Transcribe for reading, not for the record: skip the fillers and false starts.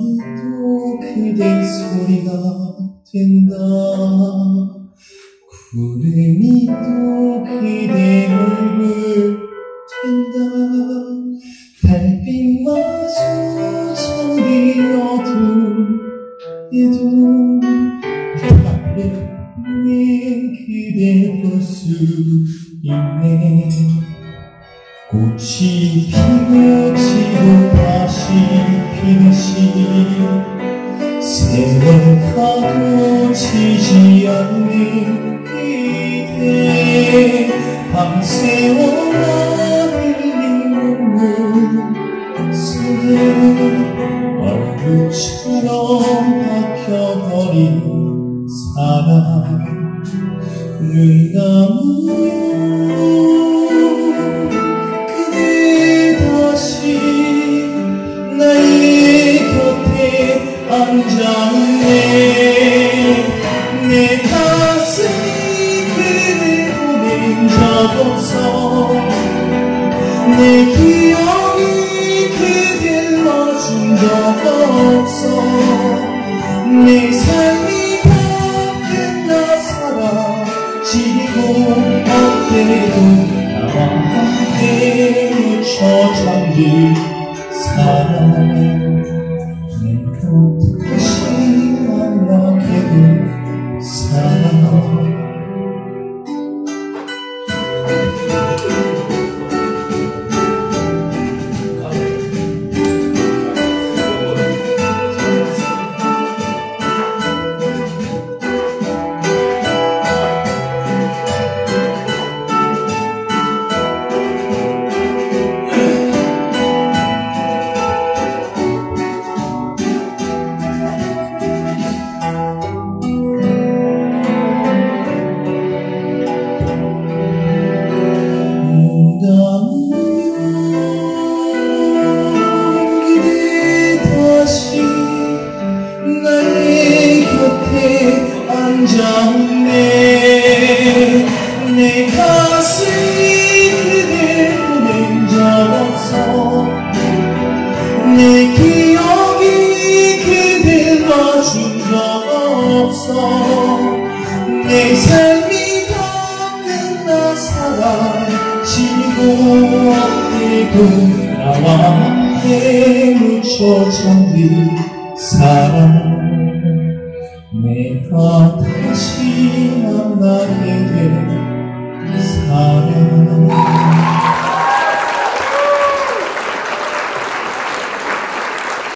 아마도 그대 소리가 된다. 구름이 또 그대 얼굴 된다. 달빛마저 잔디 어둠에도 나를 보낸 그대 볼 수 있네. 꽃이 피고 지고 다시 피듯이 세월 가도 지지 않는 그대 밤새워 빌린 눈물 속에 얼굴처럼 박혀버린 사랑 눈 감으며 앉았네. 내 가슴이 그대 보낸 적 없어. 내 기억이 그댈 넣어준 적 없어. 내 삶이 다 끝나 사라지고 어때도 나와 함께 묻혀 잠긴 사랑. 내 가슴이 그댈 보낸 적 없어. 내 기억이 그댈 봐준 적 없어. 내 삶이 다 끝나 사라지고 어디고 나와 함께 묻혀 잠긴 사랑. 내가 다시 만나게 될 사랑.